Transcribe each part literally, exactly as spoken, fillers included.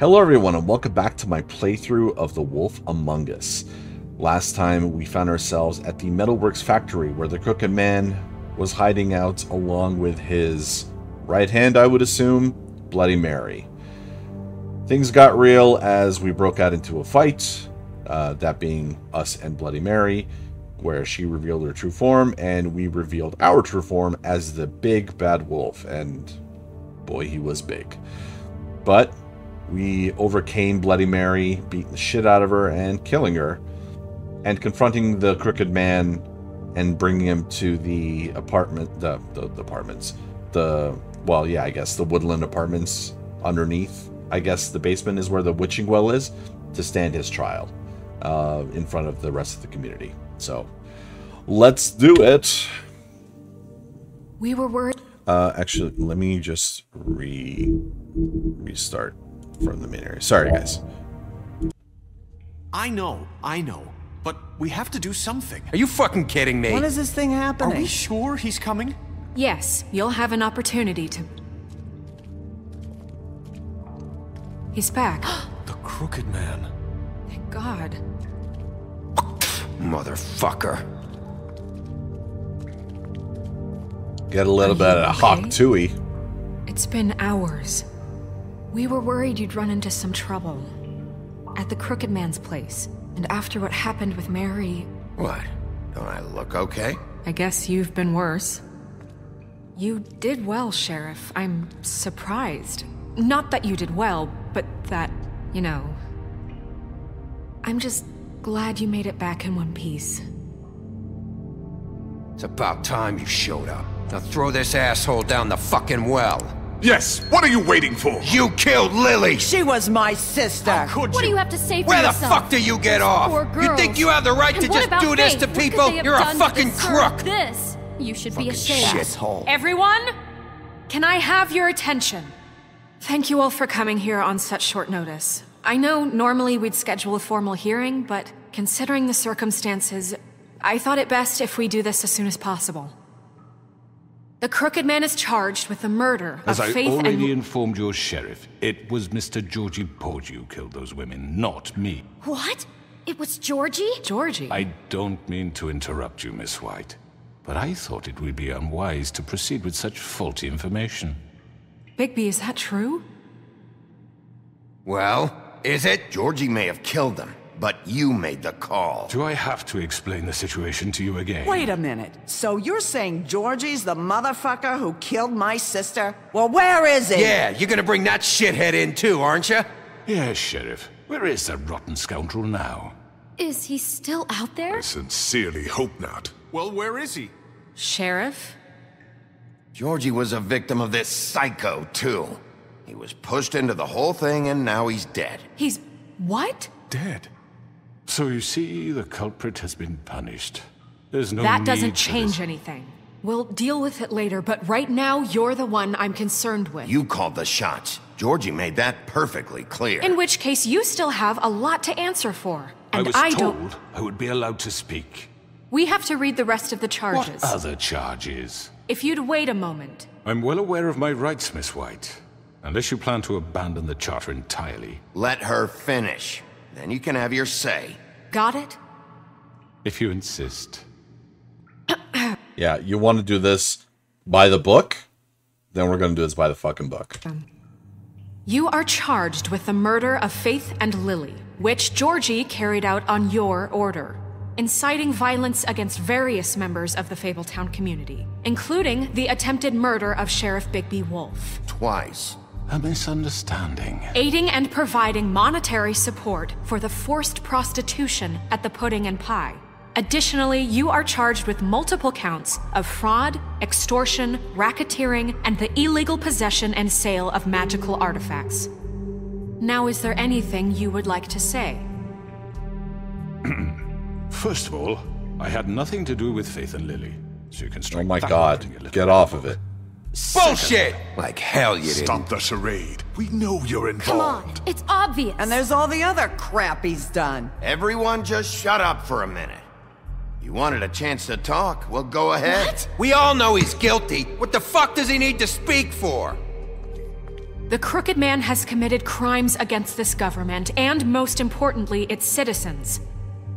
Hello everyone and welcome back to my playthrough of The Wolf Among Us. Last time we found ourselves at the Metalworks factory where the Crooked Man was hiding out along with his right hand, I would assume, Bloody Mary. Things got real as we broke out into a fight, uh, that being us and Bloody Mary, where she revealed her true form and we revealed our true form as the big bad wolf, and boy he was big. But we overcame Bloody Mary, beating the shit out of her and killing her, and confronting the Crooked Man and bringing him to the apartment, the, the, the apartments, the, well, yeah, I guess the woodland apartments underneath, I guess the basement is where the witching well is, to stand his trial uh, in front of the rest of the community. So let's do it. We were worried. Uh, actually, let me just re restart. From the main area. Sorry, guys. I know, I know, but we have to do something. Are you fucking kidding me? When is this thing happening? Are we sure he's coming? Yes, you'll have an opportunity to... He's back. The Crooked Man. Thank God. Motherfucker. Get a little bit of Hawk-tooey. It's been hours. We were worried you'd run into some trouble. At the Crooked Man's place. And after what happened with Mary... What? Don't I look okay? I guess you've been worse. You did well, Sheriff. I'm surprised. Not that you did well, but that, you know... I'm just glad you made it back in one piece. It's about time you showed up. Now throw this asshole down the fucking well! Yes, what are you waiting for? You killed Lily! She was my sister! How could you? What do you have to say for Where yourself? Where the fuck do you get off? You think you have the right and to just do this faith? to people? You're a fucking crook! This? You should fucking be ashamed. Shithole. Everyone, can I have your attention? Thank you all for coming here on such short notice. I know normally we'd schedule a formal hearing, but considering the circumstances, I thought it best if we do this as soon as possible. The Crooked Man is charged with the murder of Faith and... As I already informed your sheriff, it was Mister Georgie Porgy who killed those women, not me. What? It was Georgie? Georgie? I don't mean to interrupt you, Miss White, but I thought it would be unwise to proceed with such faulty information. Bigby, is that true? Well, is it? Georgie may have killed them, but you made the call. Do I have to explain the situation to you again? Wait a minute. So you're saying Georgie's the motherfucker who killed my sister? Well, where is he? Yeah, you're gonna bring that shithead in too, aren't you? Yeah, Sheriff. Where is that rotten scoundrel now? Is he still out there? I sincerely hope not. Well, where is he? Sheriff? Georgie was a victim of this psycho, too. He was pushed into the whole thing and now he's dead. He's... what? Dead. So you see, the culprit has been punished. There's no need for this. That doesn't change anything. We'll deal with it later, but right now, you're the one I'm concerned with. You called the shots. Georgie made that perfectly clear. In which case, you still have a lot to answer for. And I don't... I was told I would be allowed to speak. We have to read the rest of the charges. What other charges? If you'd wait a moment. I'm well aware of my rights, Miss White. Unless you plan to abandon the charter entirely. Let her finish. Then you can have your say. Got it? If you insist. Yeah, you want to do this by the book? Then we're going to do this by the fucking book. You are charged with the murder of Faith and Lily, which Georgie carried out on your order, inciting violence against various members of the Fabletown community, including the attempted murder of Sheriff Bigby Wolf. Twice. A misunderstanding. Aiding and providing monetary support for the forced prostitution at the Pudding and Pie. Additionally, you are charged with multiple counts of fraud, extortion, racketeering, and the illegal possession and sale of magical artifacts. Now, is there anything you would like to say? First of all, I had nothing to do with Faith and Lily, so you can strike. Oh my God, get off of it. Bullshit! Like hell you didn't. Stop the charade. We know you're involved. Come on, it's obvious. And there's all the other crap he's done. Everyone just shut up for a minute. You wanted a chance to talk, well go ahead. What? We all know he's guilty. What the fuck does he need to speak for? The Crooked Man has committed crimes against this government, and most importantly, its citizens.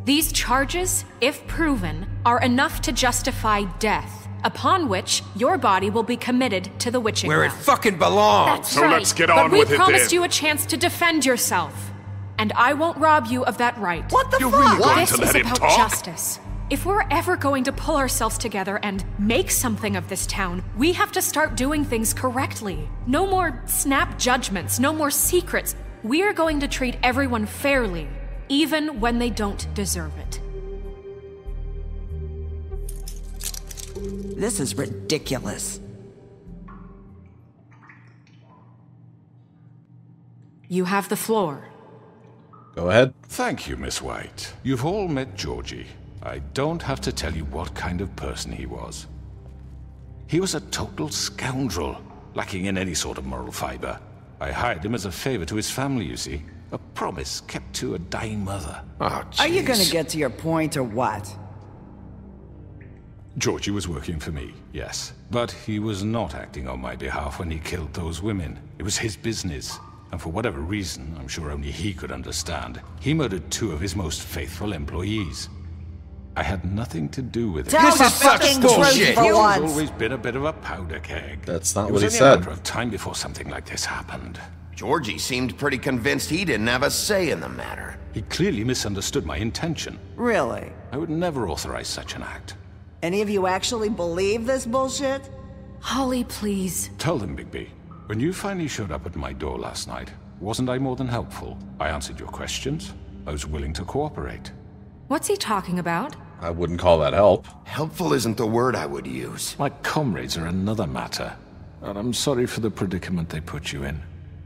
These charges, if proven, are enough to justify death, upon which your body will be committed to the witching hour. Where it fucking belongs! That's so right, let's get on but with it then. We promised you a chance to defend yourself, and I won't rob you of that right. What the You're fuck? Really going this to let is about talk? Justice. If we're ever going to pull ourselves together and make something of this town, we have to start doing things correctly. No more snap judgments, no more secrets. We're going to treat everyone fairly, even when they don't deserve it. This is ridiculous. You have the floor. Go ahead. Thank you, Miss White. You've all met Georgie. I don't have to tell you what kind of person he was. He was a total scoundrel, lacking in any sort of moral fiber. I hired him as a favor to his family, you see. A promise kept to a dying mother. Oh, geez. Are you gonna get to your point or what? Georgie was working for me, yes. But he was not acting on my behalf when he killed those women. It was his business. And for whatever reason, I'm sure only he could understand, he murdered two of his most faithful employees. I had nothing to do with it. This is such bullshit! He's always been a bit of a powder keg. That's not what he said. It was only a matter of time before something like this happened. Georgie seemed pretty convinced he didn't have a say in the matter. He clearly misunderstood my intention. Really? I would never authorize such an act. Any of you actually believe this bullshit? Holly, please. Tell them, Bigby. When you finally showed up at my door last night, wasn't I more than helpful? I answered your questions. I was willing to cooperate. What's he talking about? I wouldn't call that help. Helpful isn't the word I would use. My comrades are another matter, and I'm sorry for the predicament they put you in.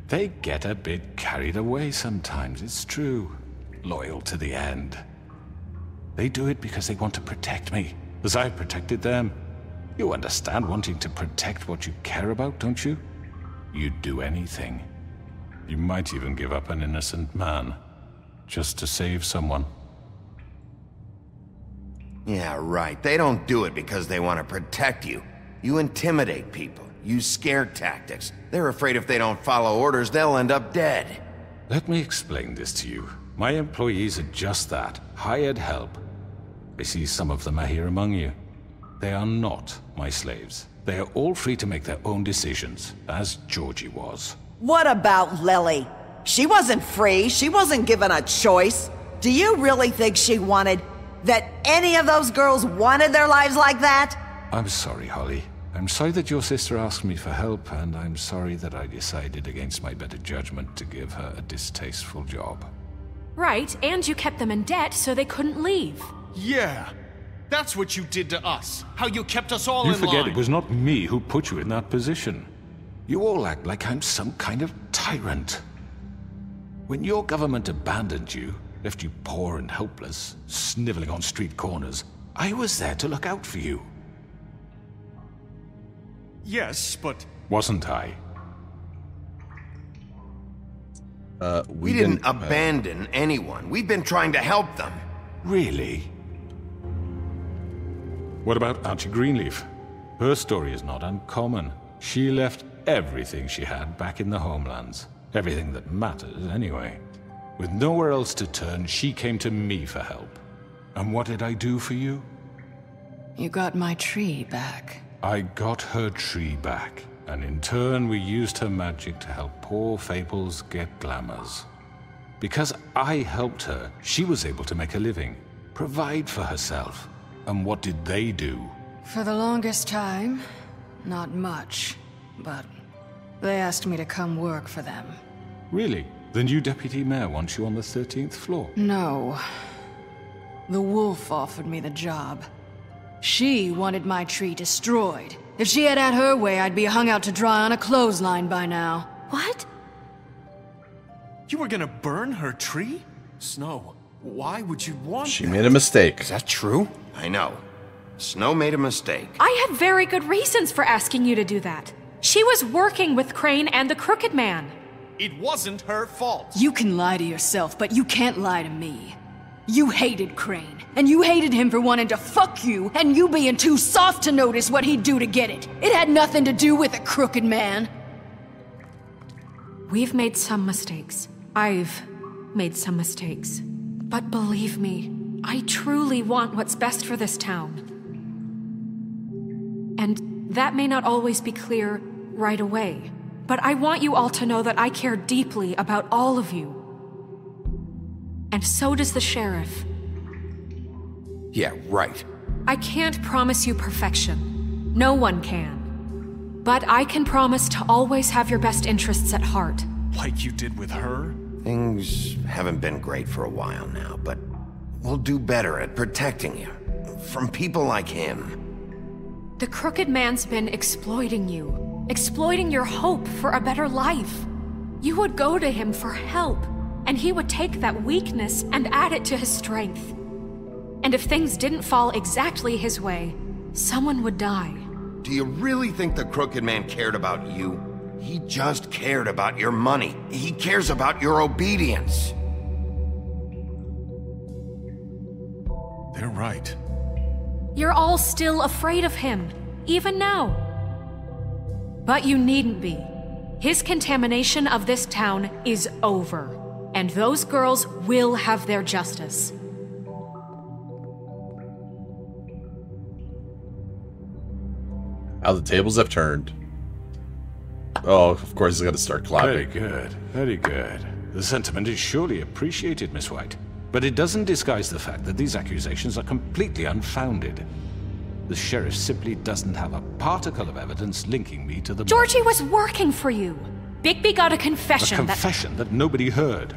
They get a bit carried away sometimes, it's true. Loyal to the end. They do it because they want to protect me, as I protected them. You understand wanting to protect what you care about, don't you? You'd do anything. You might even give up an innocent man, just to save someone. Yeah, right. They don't do it because they want to protect you. You intimidate people. Use scare tactics. They're afraid if they don't follow orders, they'll end up dead. Let me explain this to you. My employees are just that. Hired help. I see some of them are here among you. They are not my slaves. They are all free to make their own decisions, as Georgie was. What about Lily? She wasn't free. She wasn't given a choice. Do you really think she wanted... that any of those girls wanted their lives like that? I'm sorry, Holly. I'm sorry that your sister asked me for help, and I'm sorry that I decided against my better judgment to give her a distasteful job. Right, and you kept them in debt so they couldn't leave. Yeah, that's what you did to us. How you kept us all in line. You forget it was not me who put you in that position. You all act like I'm some kind of tyrant. When your government abandoned you, left you poor and helpless, sniveling on street corners, I was there to look out for you. Yes, but... Wasn't I? Uh, we, we didn't, didn't abandon uh... anyone. We've been trying to help them. Really? What about Archie Greenleaf? Her story is not uncommon. She left everything she had back in the homelands. Everything that matters, anyway. With nowhere else to turn, she came to me for help. And what did I do for you? You got my tree back. I got her tree back, and in turn we used her magic to help poor Fables get glamours. Because I helped her, she was able to make a living, provide for herself. And what did they do? For the longest time, not much, but they asked me to come work for them. Really? The new deputy mayor wants you on the thirteenth floor. No. The wolf offered me the job. She wanted my tree destroyed. If she had had her way, I'd be hung out to dry on a clothesline by now. What? You were gonna burn her tree? Snow, why would you want She that? made a mistake. Is that true? I know. Snow made a mistake. I had very good reasons for asking you to do that. She was working with Crane and the Crooked Man. It wasn't her fault. You can lie to yourself, but you can't lie to me. You hated Crane, and you hated him for wanting to fuck you, and you being too soft to notice what he'd do to get it. It had nothing to do with a Crooked Man. We've made some mistakes. I've made some mistakes. But believe me, I truly want what's best for this town. And that may not always be clear right away, but I want you all to know that I care deeply about all of you. And so does the sheriff. Yeah, right. I can't promise you perfection. No one can. But I can promise to always have your best interests at heart. Like you did with her? Things haven't been great for a while now, but we'll do better at protecting you from people like him. The Crooked Man's been exploiting you, exploiting your hope for a better life. You would go to him for help, and he would take that weakness and add it to his strength. And if things didn't fall exactly his way, someone would die. Do you really think the Crooked Man cared about you? He just cared about your money. He cares about your obedience. They're right. You're all still afraid of him, even now. But you needn't be. His contamination of this town is over, and those girls will have their justice. How the tables have turned. Oh, of course he's got to start clapping. Very good, very good. The sentiment is surely appreciated, Miss White. But it doesn't disguise the fact that these accusations are completely unfounded. The sheriff simply doesn't have a particle of evidence linking me to the... Georgie was working for you! Bigby got a confession that... A confession that... that nobody heard.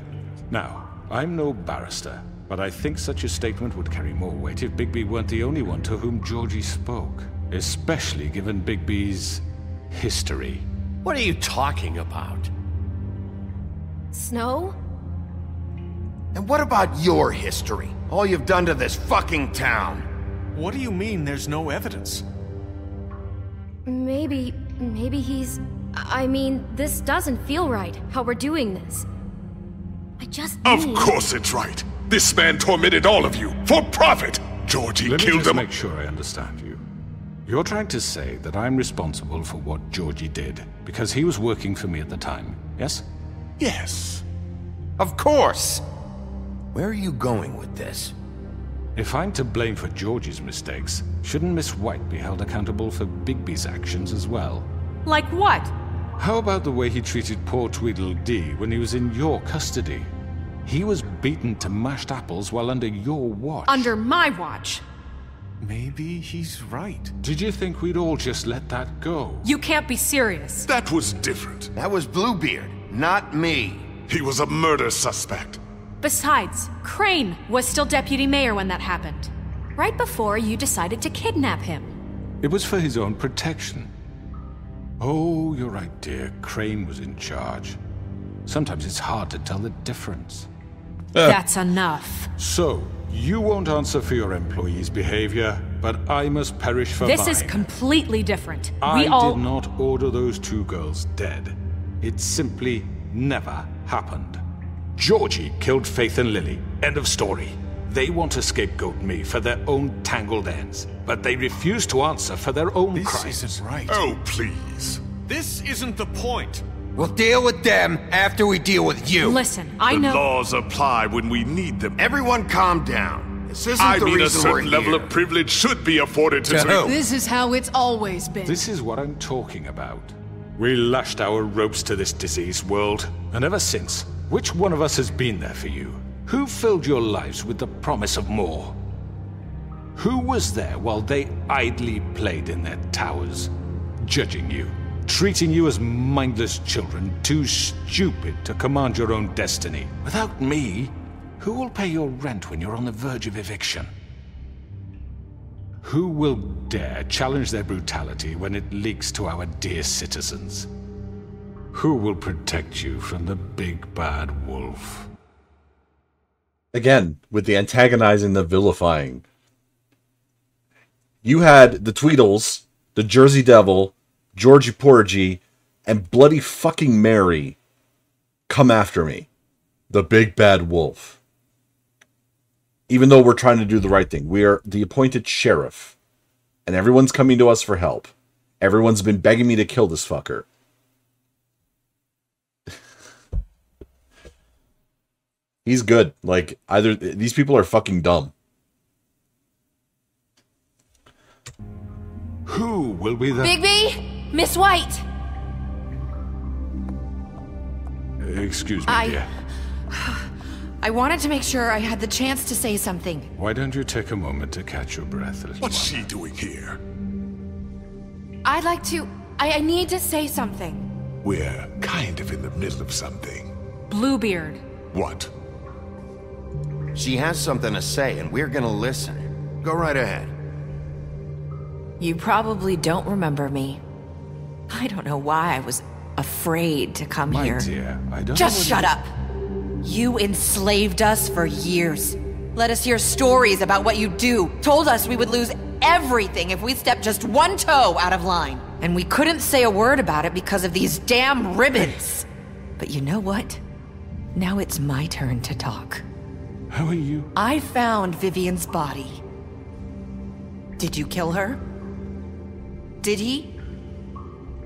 Now, I'm no barrister, but I think such a statement would carry more weight if Bigby weren't the only one to whom Georgie spoke. Especially given Bigby's... history. What are you talking about? Snow? And what about your history? All you've done to this fucking town. What do you mean there's no evidence? Maybe, maybe he's... I mean, this doesn't feel right, how we're doing this. I just Of need... course it's right. This man tormented all of you, for profit. Georgie Let killed them. Let me just make sure I understand you. You're trying to say that I'm responsible for what Georgie did, because he was working for me at the time, yes? Yes. Of course. Where are you going with this? If I'm to blame for Georgie's mistakes, shouldn't Miss White be held accountable for Bigby's actions as well? Like what? How about the way he treated poor Tweedledee when he was in your custody? He was beaten to mashed apples while under your watch. Under my watch? Maybe he's right. Did you think we'd all just let that go? You can't be serious. That was different. That was Bluebeard, not me. He was a murder suspect. Besides, Crane was still deputy mayor when that happened. Right before you decided to kidnap him. It was for his own protection. Oh, you're right, dear. Crane was in charge. Sometimes it's hard to tell the difference. Uh. That's enough. So, you won't answer for your employees' behavior, but I must perish for mine. This is completely different. I did not order those two girls dead. It simply never happened. Georgie killed Faith and Lily. End of story. They want to scapegoat me for their own tangled ends, but they refuse to answer for their own crimes. This isn't right. Oh, please. This isn't the point. We'll deal with them after we deal with you. Listen, I know... The laws apply when we need them. Everyone calm down. This isn't the reason we're here. I mean, a certain level of privilege should be afforded to... No. This is how it's always been. This is what I'm talking about. We lashed our ropes to this diseased world, and ever since... Which one of us has been there for you? Who filled your lives with the promise of more? Who was there while they idly played in their towers, judging you, treating you as mindless children, too stupid to command your own destiny? Without me, who will pay your rent when you're on the verge of eviction? Who will dare challenge their brutality when it leaks to our dear citizens? Who will protect you from the big bad wolf? Again, with the antagonizing, the vilifying. You had the Tweedles, the Jersey Devil, Georgie Porgy, and Bloody fucking Mary come after me. The big bad wolf. Even though we're trying to do the right thing. We are the appointed sheriff. And everyone's coming to us for help. Everyone's been begging me to kill this fucker. He's good. Like, either these people are fucking dumb. Who will be the Bigby? Miss White. Excuse me, I... dear. I wanted to make sure I had the chance to say something. Why don't you take a moment to catch your breath? What's she doing here? I'd like to... I, I need to say something. We're kind of in the middle of something. Bluebeard. What? She has something to say, and we're gonna listen. Go right ahead. You probably don't remember me. I don't know why I was afraid to come My here. My dear, I don't... Just shut up! You enslaved us for years. Let us hear stories about what you do. Told us we would lose everything if we stepped just one toe out of line. And we couldn't say a word about it because of these damn ribbons. But you know what? Now it's my turn to talk. How are you? I found Vivian's body. Did you kill her? Did he?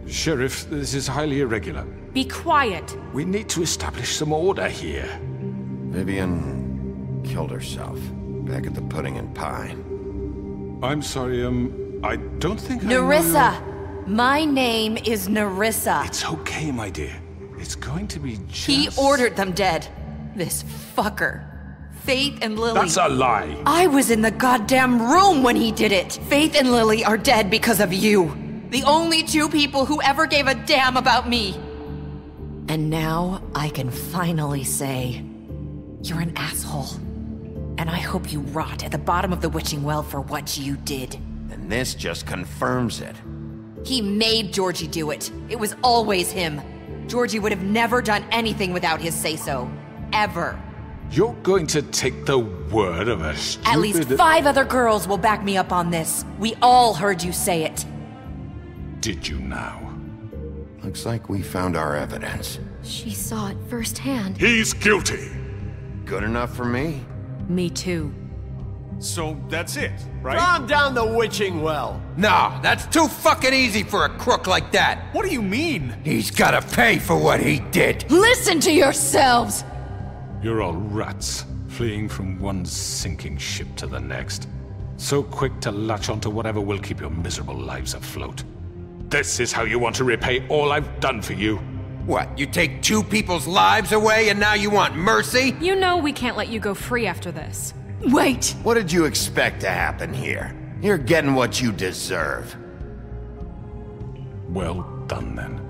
Sheriff, this is highly irregular. Be quiet. We need to establish some order here. Vivian killed herself back at the Pudding and Pie. I'm sorry, um, I don't think I know. Nerissa! My name is Nerissa. It's okay, my dear. It's going to be just... He ordered them dead. This fucker. Faith and Lily... That's a lie. I was in the goddamn room when he did it. Faith and Lily are dead because of you. The only two people who ever gave a damn about me. And now, I can finally say, you're an asshole. And I hope you rot at the bottom of the witching well for what you did. And this just confirms it. He made Georgie do it. It was always him. Georgie would have never done anything without his say-so. Ever. You're going to take the word of a stupid... At least five other girls will back me up on this. We all heard you say it. Did you now? Looks like we found our evidence. She saw it firsthand. He's guilty! Good enough for me. Me too. So, that's it, right? Calm down the witching well! Nah, that's too fucking easy for a crook like that! What do you mean? He's gotta pay for what he did! Listen to yourselves! You're all rats, fleeing from one sinking ship to the next. So quick to latch onto whatever will keep your miserable lives afloat. This is how you want to repay all I've done for you. What, you take two people's lives away and now you want mercy? You know we can't let you go free after this. Wait! What did you expect to happen here? You're getting what you deserve. Well done, then.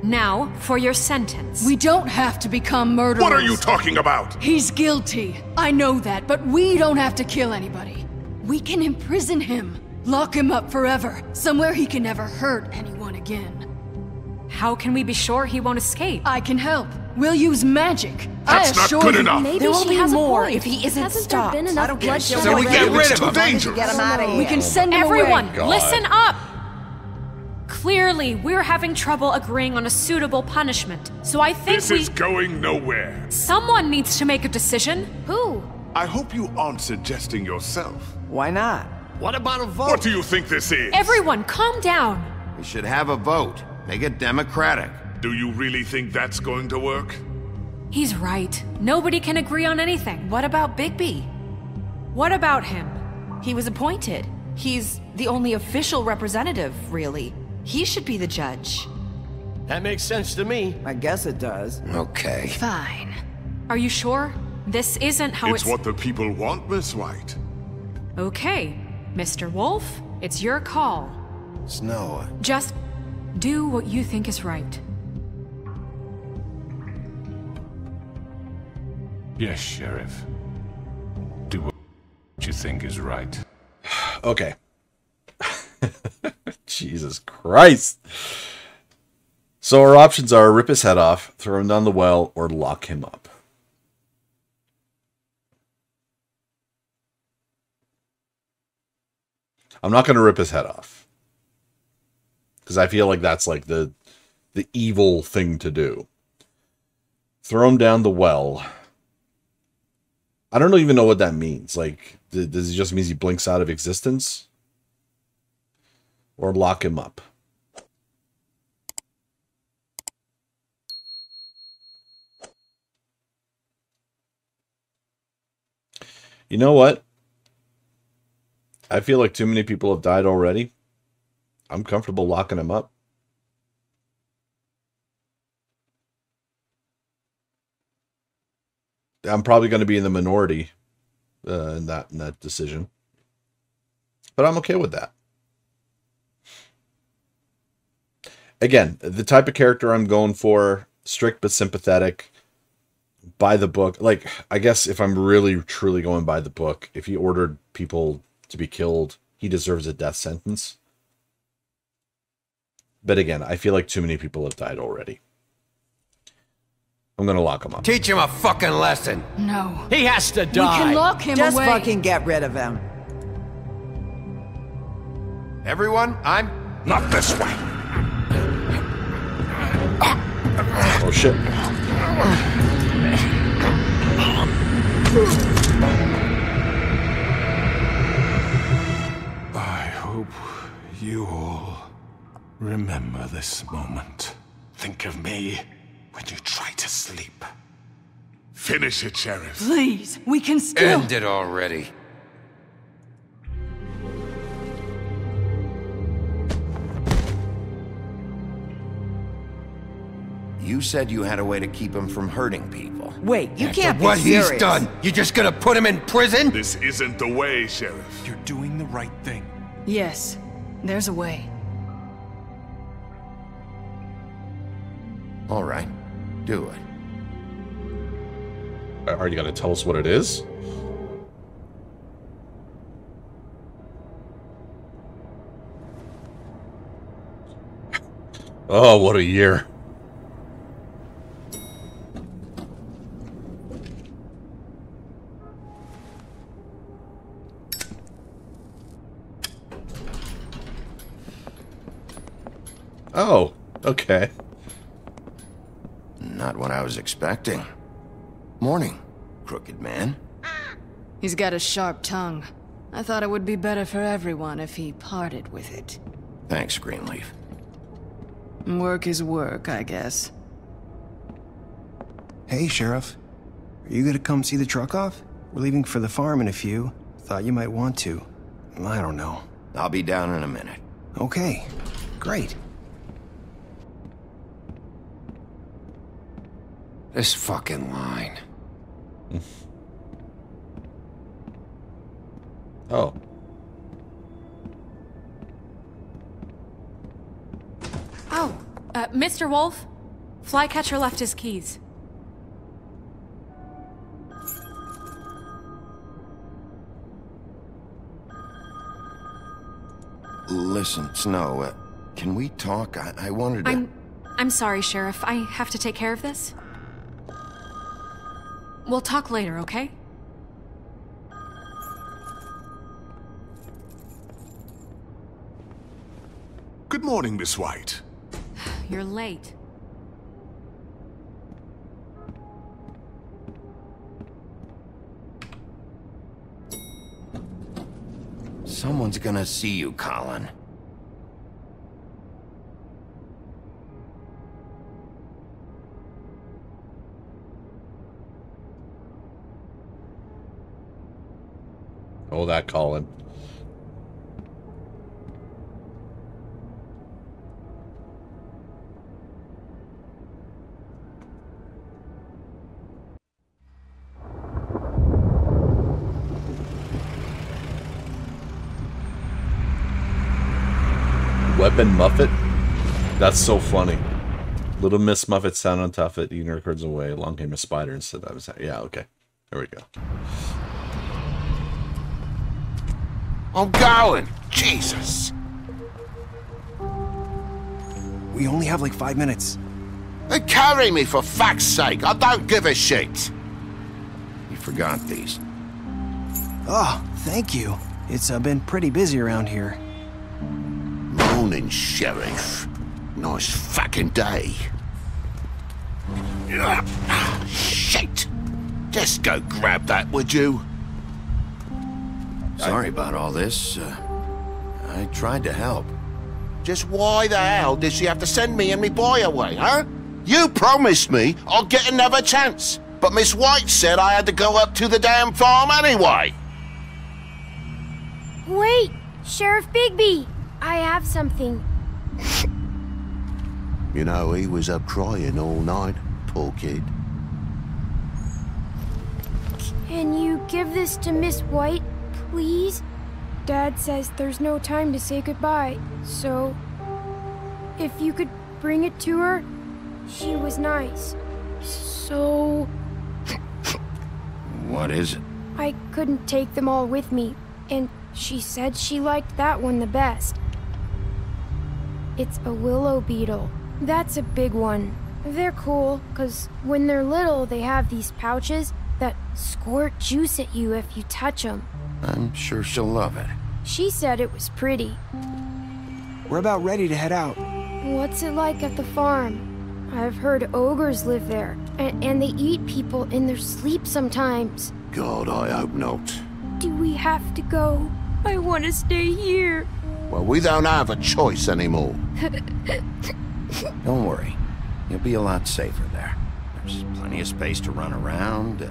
Now, for your sentence. We don't have to become murderers. What are you talking about? He's guilty. I know that, but we don't have to kill anybody. We can imprison him. Lock him up forever, somewhere he can never hurt anyone again. How can we be sure he won't escape? I can help. We'll use magic. That's I assure not good you, enough. Maybe there will be more if he isn't Hasn't stopped. There been enough I don't blood so we get rid of him. Dangerous. Get him out of here. We can send him Everyone, away. Listen up! Clearly, we're having trouble agreeing on a suitable punishment, so I think this we... This is going nowhere. Someone needs to make a decision. Who? I hope you aren't suggesting yourself. Why not? What about a vote? What do you think this is? Everyone, calm down. We should have a vote. Make it democratic. Do you really think that's going to work? He's right. Nobody can agree on anything. What about Bigby? What about him? He was appointed. He's the only official representative, really. He should be the judge. That makes sense to me. I guess it does. Okay. Fine. Are you sure? This isn't how it's... It's what the people want, Miss White. Okay. Mister Wolf, it's your call. Snow. Just do what you think is right. Yes, Sheriff. Do what you think is right. Okay. Jesus Christ. So our options are rip his head off, throw him down the well, or lock him up. I'm not going to rip his head off. Because I feel like that's like the the evil thing to do. Throw him down the well. I don't even know what that means. Like, th does it just mean he blinks out of existence? Or lock him up? You know what? I feel like too many people have died already. I'm comfortable locking them up. I'm probably going to be in the minority uh, in that in that decision. But I'm okay with that. Again, the type of character I'm going for, strict but sympathetic, by the book. Like, I guess if I'm really, truly going by the book, if he ordered people to be killed, he deserves a death sentence. But again, I feel like too many people have died already. I'm gonna lock him up. Teach him a fucking lesson. No. He has to die. We can lock him Just away. Just fucking get rid of him. Everyone, I'm... Not this way. Oh, shit. I hope you all remember this moment. Think of me when you try to sleep. Finish it, Sheriff. Please, we can still... End it already. You said you had a way to keep him from hurting people. Wait, you After can't be what serious. He's done, you're just gonna put him in prison? This isn't the way, Sheriff. You're doing the right thing. Yes, there's a way. All right. Do it. Are you going to tell us what it is? Oh, what a year. Oh, okay. Not what I was expecting. Morning, Crooked Man. He's got a sharp tongue. I thought it would be better for everyone if he parted with it. Thanks, Greenleaf. Work is work, I guess. Hey, Sheriff. Are you gonna come see the truck off? We're leaving for the farm in a few. Thought you might want to. I don't know. I'll be down in a minute. Okay, great. This fucking line. Oh. Oh, uh, Mister Wolf, Flycatcher left his keys. Listen, Snow, uh, can we talk? I, I wanted to... I'm, I'm sorry, Sheriff. I have to take care of this. We'll talk later, okay? Good morning, Miss White. You're late. Someone's gonna see you, Colin. Oh, that Colin. Weapon Muffet? That's so funny. Little Miss Muffet sound on top of it, eating her curds away. Long came a spider and said, I was, yeah, okay. There we go. Oh, Colin! Jesus! We only have like five minutes. They carry me, for fuck's sake! I don't give a shit! You forgot these. Oh, thank you. It's uh, been pretty busy around here. Morning, Sheriff. Nice fucking day. Ugh, shit! Just go grab that, would you? Sorry about all this. Uh, I tried to help. Just why the hell did she have to send me and me boy away, huh? You promised me I'll get another chance. But Miss White said I had to go up to the damn farm anyway. Wait, Sheriff Bigby, I have something. You know, he was up crying all night, poor kid. Can you give this to Miss White, please? Dad says there's no time to say goodbye, so if you could bring it to her, she was nice. So... What is it? I couldn't take them all with me, and she said she liked that one the best. It's a willow beetle. That's a big one. They're cool, because when they're little, they have these pouches that squirt juice at you if you touch them. I'm sure she'll love it. She said it was pretty. We're about ready to head out. What's it like at the farm? I've heard ogres live there, and, and they eat people in their sleep sometimes. God, I hope not. Do we have to go? I want to stay here. Well, we don't have a choice anymore. Don't worry. You'll be a lot safer there. There's plenty of space to run around, uh,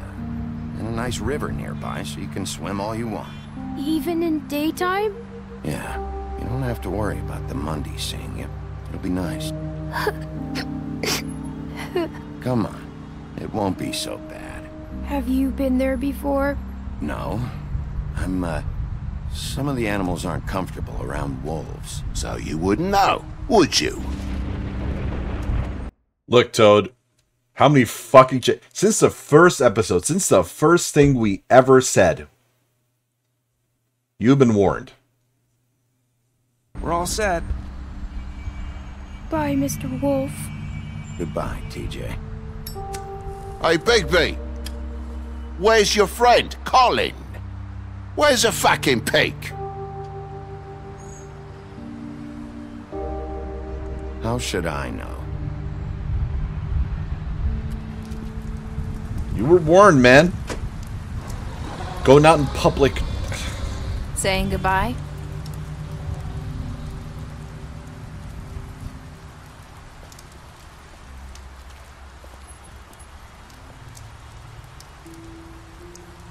and a nice river nearby so you can swim all you want. Even in daytime? Yeah. You don't have to worry about the Monday seeing you. It'll be nice. Come on. It won't be so bad. Have you been there before? No. I'm, uh... Some of the animals aren't comfortable around wolves. So you wouldn't know, would you? Look, Toad. How many fucking ch- Since the first episode, since the first thing we ever said, you've been warned. We're all set. Bye, Mister Wolf. Goodbye, T J. Hey, Bigby. Where's your friend, Colin? Where's a fucking pig? How should I know? You were warned, man. Going out in public. Saying goodbye?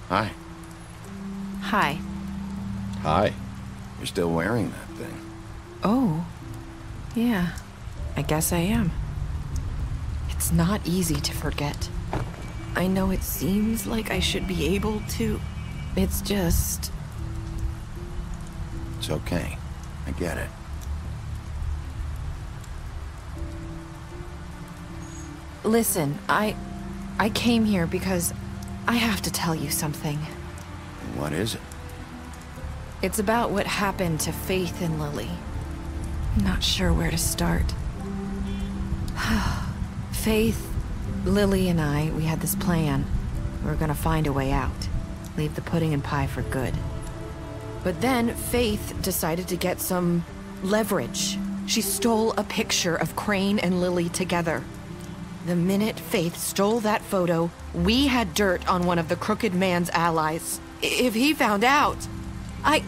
Hi. Hi. Hi. You're still wearing that thing. Oh. Yeah. I guess I am. It's not easy to forget. I know it seems like I should be able to. It's just... It's okay. I get it. Listen, I... I came here because I have to tell you something. What is it? It's about what happened to Faith and Lily. I'm not sure where to start. Faith, Lily, and I, we had this plan. We were gonna find a way out. Leave the pudding and pie for good. But then Faith decided to get some leverage. She stole a picture of Crane and Lily together. The minute Faith stole that photo, we had dirt on one of the Crooked Man's allies. If he found out, I...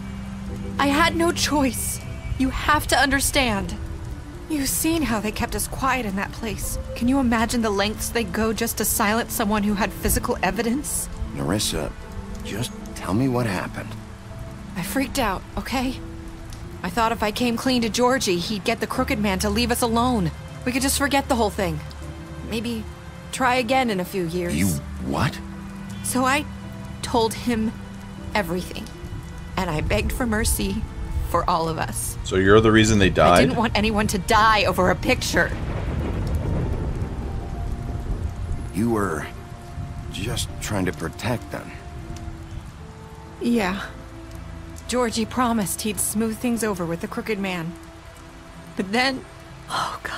I had no choice. You have to understand. You've seen how they kept us quiet in that place. Can you imagine the lengths they go just to silence someone who had physical evidence? Nerissa, just tell me what happened. I freaked out, okay? I thought if I came clean to Georgie, he'd get the Crooked Man to leave us alone. We could just forget the whole thing. Maybe try again in a few years. You what? So I... told him everything, and I begged for mercy for all of us. So you're the reason they died? I didn't want anyone to die over a picture. You were just trying to protect them. Yeah. Georgie promised he'd smooth things over with the Crooked Man. But then... Oh, God.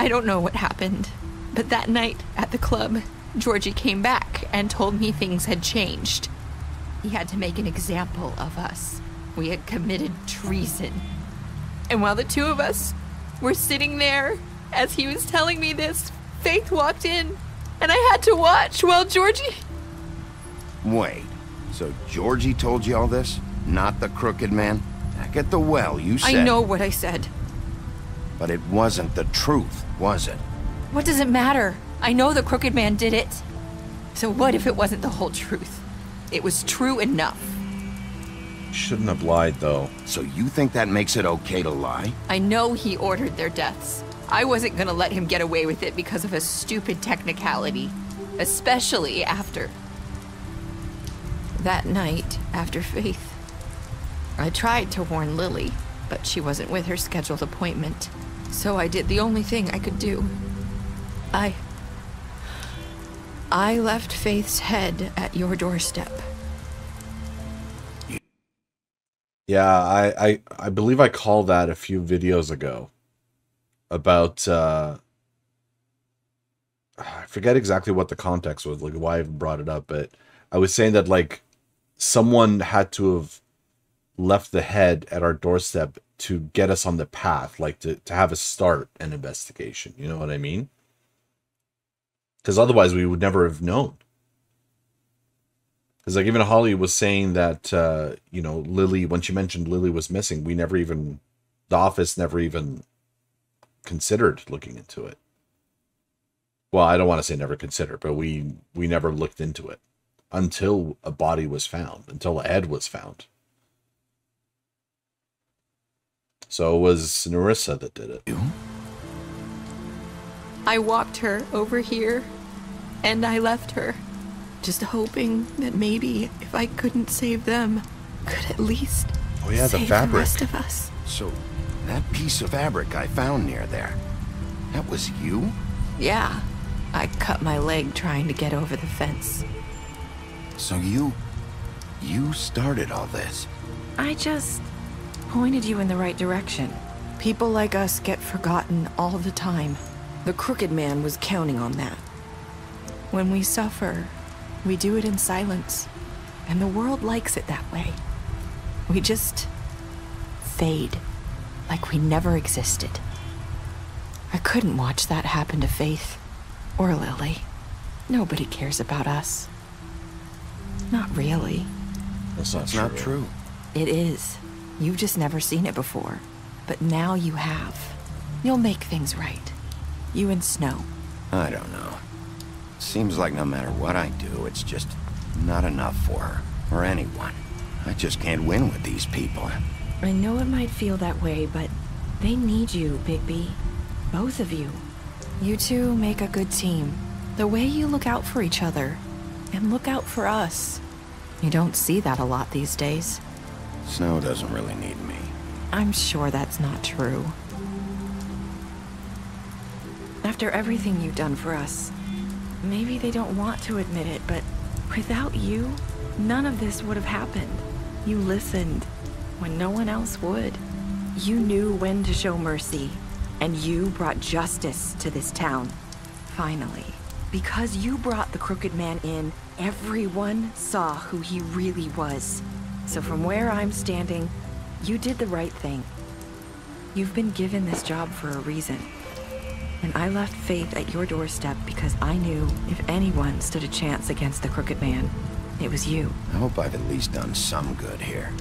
I don't know what happened, but that night at the club, Georgie came back and told me things had changed. He had to make an example of us. We had committed treason. And while the two of us were sitting there, as he was telling me this, Faith walked in, and I had to watch while Georgie... Wait, so Georgie told you all this? Not the Crooked Man? Back at the well, you said... I know what I said. But it wasn't the truth, was it? What does it matter? I know the Crooked Man did it. So what if it wasn't the whole truth? It was true enough. Shouldn't have lied, though. So you think that makes it okay to lie? I know he ordered their deaths. I wasn't gonna let him get away with it because of a stupid technicality. Especially after... that night, after Faith. I tried to warn Lily, but she wasn't with her scheduled appointment. So I did the only thing I could do. I... I left Faith's head at your doorstep. Yeah, I, I, I believe I called that a few videos ago. About, uh... I forget exactly what the context was, like, why I brought it up, but I was saying that, like, someone had to have left the head at our doorstep to get us on the path, like, to, to have us start an investigation, you know what I mean? Because otherwise we would never have known. Because, like, even Holly was saying that, uh, you know, Lily, when she mentioned Lily was missing, we never even, the office never even considered looking into it. Well, I don't want to say never considered, but we, we never looked into it until a body was found, until a head was found. So it was Nerissa that did it. I walked her over here, and I left her. Just hoping that maybe if I couldn't save them, could at least oh yeah, the save fabric. the rest of us. So that piece of fabric I found near there, that was you? Yeah, I cut my leg trying to get over the fence. So you, you started all this? I just pointed you in the right direction. People like us get forgotten all the time. The Crooked Man was counting on that. When we suffer, we do it in silence, and the world likes it that way. We just fade, like we never existed. I couldn't watch that happen to Faith, or Lily. Nobody cares about us. Not really. That's not, That's not true. It is. You've just never seen it before, but now you have. You'll make things right. You and Snow. I don't know. Seems like no matter what I do, it's just not enough for her, or anyone. I just can't win with these people. I know it might feel that way, but they need you, Bigby. Both of you. You two make a good team. The way you look out for each other, and look out for us. You don't see that a lot these days. Snow doesn't really need me. I'm sure that's not true. After everything you've done for us, maybe they don't want to admit it, but without you, none of this would have happened. You listened when no one else would. You knew when to show mercy, and you brought justice to this town. Finally. Because you brought the Crooked Man in, everyone saw who he really was. So from where I'm standing, you did the right thing. You've been given this job for a reason. And I left Faith at your doorstep because I knew if anyone stood a chance against the Crooked Man, it was you. I hope I've at least done some good here.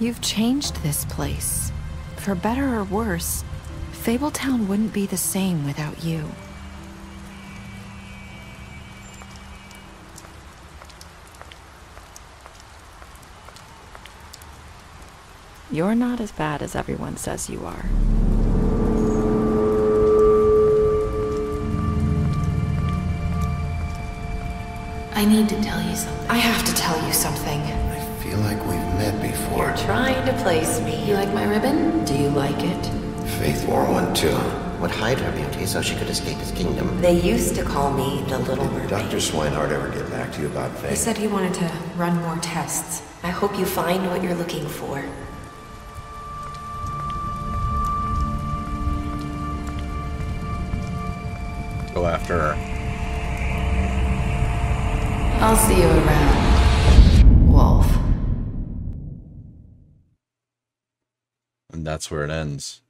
You've changed this place. For better or worse, Fabletown wouldn't be the same without you. You're not as bad as everyone says you are. I need to tell you something. I have to tell you something. I feel like we've met before. You're trying to place me. You like my ribbon? Do you like it? Faith wore one too. Would hide her beauty so she could escape his kingdom. They used to call me the Little Mermaid. Did Doctor Swinehart ever get back to you about Faith? He said he wanted to run more tests. I hope you find what you're looking for. Go after her. I'll see you around, Wolf. And that's where it ends.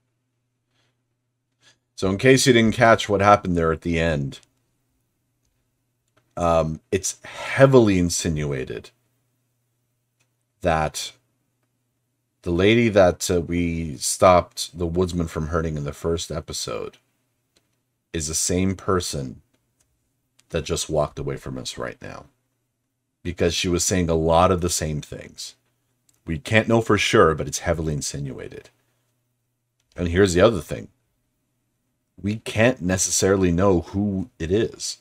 So in case you didn't catch what happened there at the end, um, it's heavily insinuated that the lady that uh, we stopped the woodsman from hurting in the first episode is the same person that just walked away from us right now, because she was saying a lot of the same things. We can't know for sure, but it's heavily insinuated. And here's the other thing. We can't necessarily know who it is.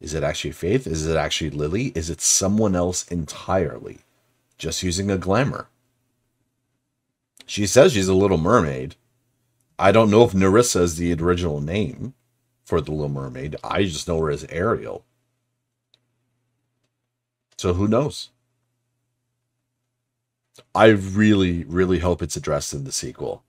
Is it actually Faith? Is it actually Lily? Is it someone else entirely? Just using a glamour. She says she's a Little Mermaid. I don't know if Nerissa is the original name for the Little Mermaid. I just know her as Ariel. So who knows? I really, really hope it's addressed in the sequel.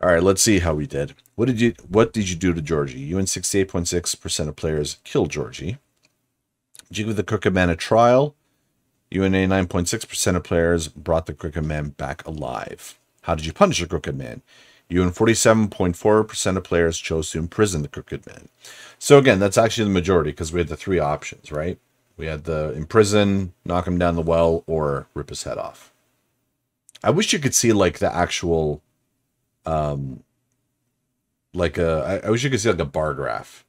All right, let's see how we did. What did you what did you do to Georgie? You and sixty-eight point six percent of players killed Georgie. Did you give the Crooked Man a trial? You and eighty-nine point six percent of players brought the Crooked Man back alive. How did you punish the Crooked Man? You and forty-seven point four percent of players chose to imprison the Crooked Man. So again, that's actually the majority, because we had the three options, right? We had the imprison, knock him down the well, or rip his head off. I wish you could see like the actual, um, like a, I, I wish you could see like a bar graph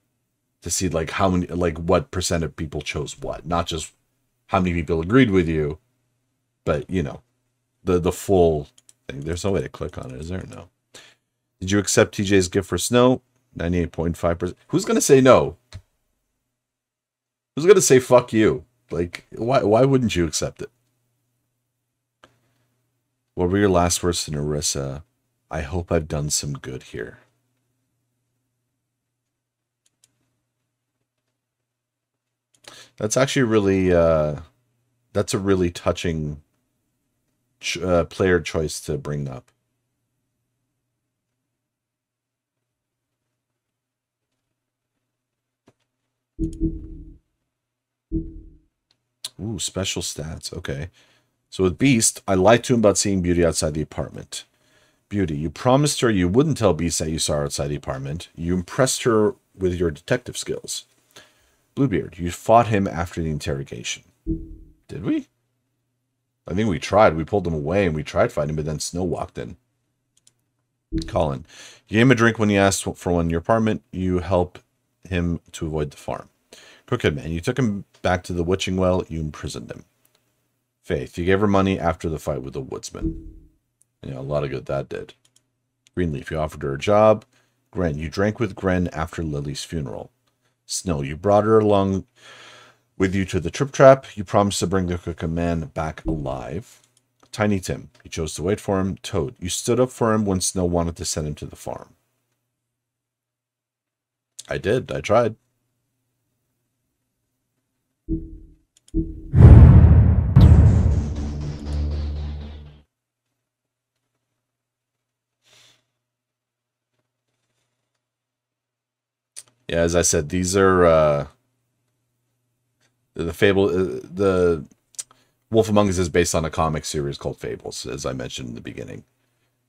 to see like how many, like what percent of people chose what, not just how many people agreed with you, but you know, the, the full thing. There's no way to click on it, is there? No. Did you accept T J's gift for Snow? ninety-eight point five percent. Who's going to say no? Who's going to say fuck you? Like, why why wouldn't you accept it? What were your last words to Nerissa? I hope I've done some good here. That's actually really, uh, that's a really touching ch uh, player choice to bring up. Ooh, special stats. Okay. So with Beast, I lied to him about seeing Beauty outside the apartment. Beauty, you promised her you wouldn't tell Beast that you saw her outside the apartment. You impressed her with your detective skills. Bluebeard, you fought him after the interrogation. Did we? I think we tried. We pulled him away and we tried fighting, but then Snow walked in. Colin, you gave him a drink when he asked for one in your apartment. You helped him to avoid the farm. Crooked Man, you took him back to the witching well. You imprisoned him. Faith, you gave her money after the fight with the woodsman. You know, a lot of good that did. Greenleaf, you offered her a job. Gren, you drank with Gren after Lily's funeral. Snow, you brought her along with you to the trip trap. You promised to bring the Crooked Man back alive. Tiny Tim, you chose to wait for him. Toad, you stood up for him when Snow wanted to send him to the farm. I did. I tried. Yeah, as I said, these are uh, the Fable. Uh, the Wolf Among Us is based on a comic series called Fables, as I mentioned in the beginning.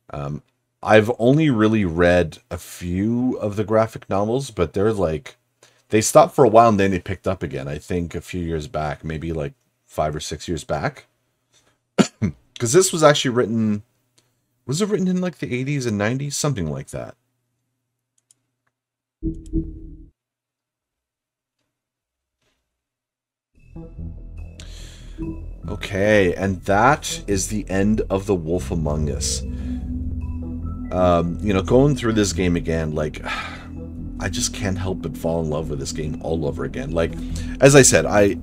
Um, I've only really read a few of the graphic novels, but they're like, they stopped for a while and then they picked up again. I think a few years back, maybe like five or six years back. Because this was actually written, was it written in like the eighties and nineties? Something like that. Okay, and that is the end of The Wolf Among Us. Um, you know, going through this game again, like, I just can't help but fall in love with this game all over again. Like, as I said, I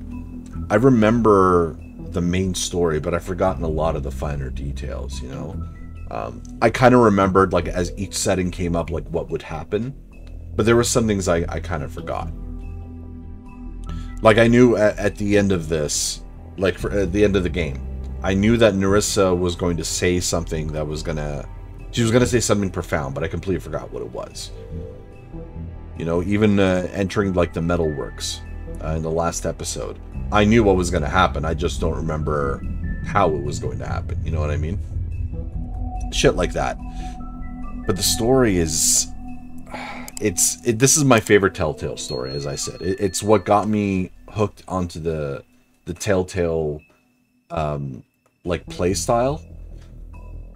I remember the main story, but I've forgotten a lot of the finer details, you know. Um, I kind of remembered, like, as each setting came up, like, what would happen. But there were some things I, I kind of forgot. Like, I knew at, at the end of this, like, for, at the end of the game, I knew that Nerissa was going to say something that was going to... She was going to say something profound, but I completely forgot what it was. You know, even uh, entering, like, the Metalworks uh, in the last episode, I knew what was going to happen. I just don't remember how it was going to happen. You know what I mean? Shit like that. But the story is... it's it, this is my favorite Telltale story, as I said. It, it's what got me hooked onto the the Telltale um, like play style.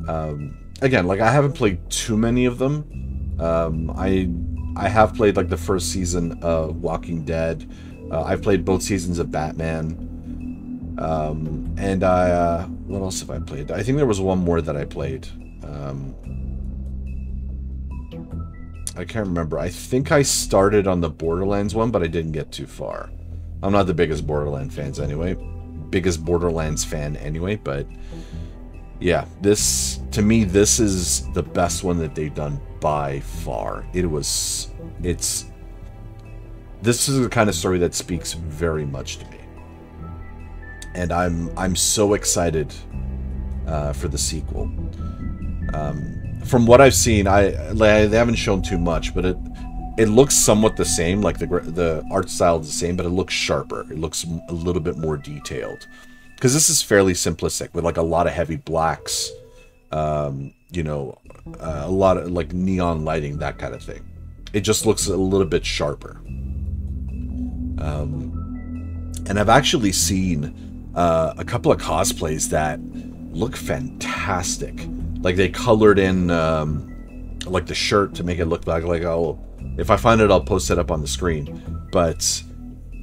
Um, again, like I haven't played too many of them. Um, I I have played like the first season of Walking Dead. Uh, I've played both seasons of Batman. Um, and I, uh, what else have I played? I think there was one more that I played. Um, I can't remember. I think I started on the Borderlands one, but I didn't get too far. I'm not the biggest Borderlands fans anyway. Biggest Borderlands fan anyway, but yeah, this, to me, this is the best one that they've done by far. It was, it's, this is the kind of story that speaks very much to me. And I'm I'm so excited uh, for the sequel. Um, from what I've seen, I like, they haven't shown too much, but it it looks somewhat the same. Like the the art style is the same, but it looks sharper. It looks a little bit more detailed, because this is fairly simplistic with like a lot of heavy blacks, um, you know, uh, a lot of like neon lighting, that kind of thing. It just looks a little bit sharper. Um, and I've actually seen. Uh, a couple of cosplays that look fantastic. Like they colored in um, like the shirt to make it look like, like oh, if I find it, I'll post it up on the screen. But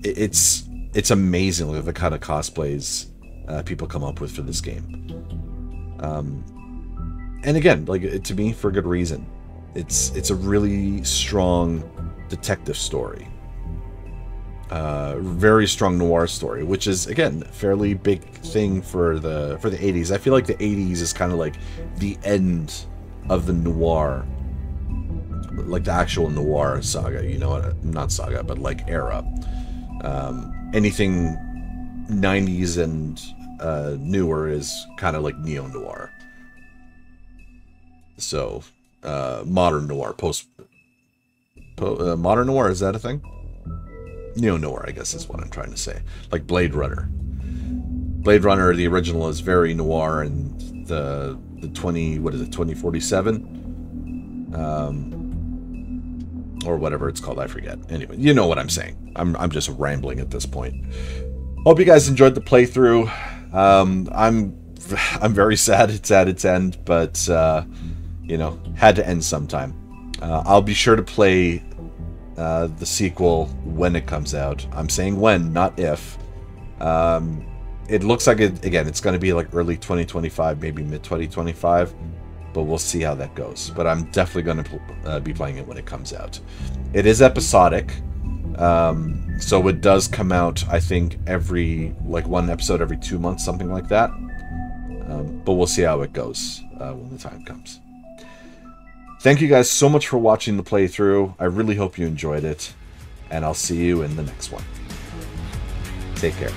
it's it's amazing, like the kind of cosplays uh, people come up with for this game. Um, and again, like to me, for good reason. It's it's a really strong detective story. Uh, very strong noir story, which is again fairly big thing for the for the eighties. I feel like the eighties is kind of like the end of the noir, like the actual noir saga. You know, not saga, but like era. Um, anything nineties and uh, newer is kind of like neo noir. So uh, modern noir, post po uh, modern noir, is that a thing? Neo-noir, I guess is what I'm trying to say. Like Blade Runner. Blade Runner, the original, is very noir, and the the twenty what is it, twenty forty-seven, um, or whatever it's called, I forget. Anyway, you know what I'm saying. I'm I'm just rambling at this point. Hope you guys enjoyed the playthrough. Um, I'm I'm very sad it's at its end, but uh, you know, had to end sometime. Uh, I'll be sure to play. Uh, the sequel when it comes out. I'm saying when, not if. Um, it looks like it again. It's going to be like early twenty twenty-five, maybe mid twenty twenty-five, but we'll see how that goes. But I'm definitely going to pl uh, be playing it when it comes out. It is episodic, um, so it does come out. I think every like one episode every two months, something like that. Um, but we'll see how it goes uh, when the time comes. Thank you guys so much for watching the playthrough. I really hope you enjoyed it, and I'll see you in the next one. Take care.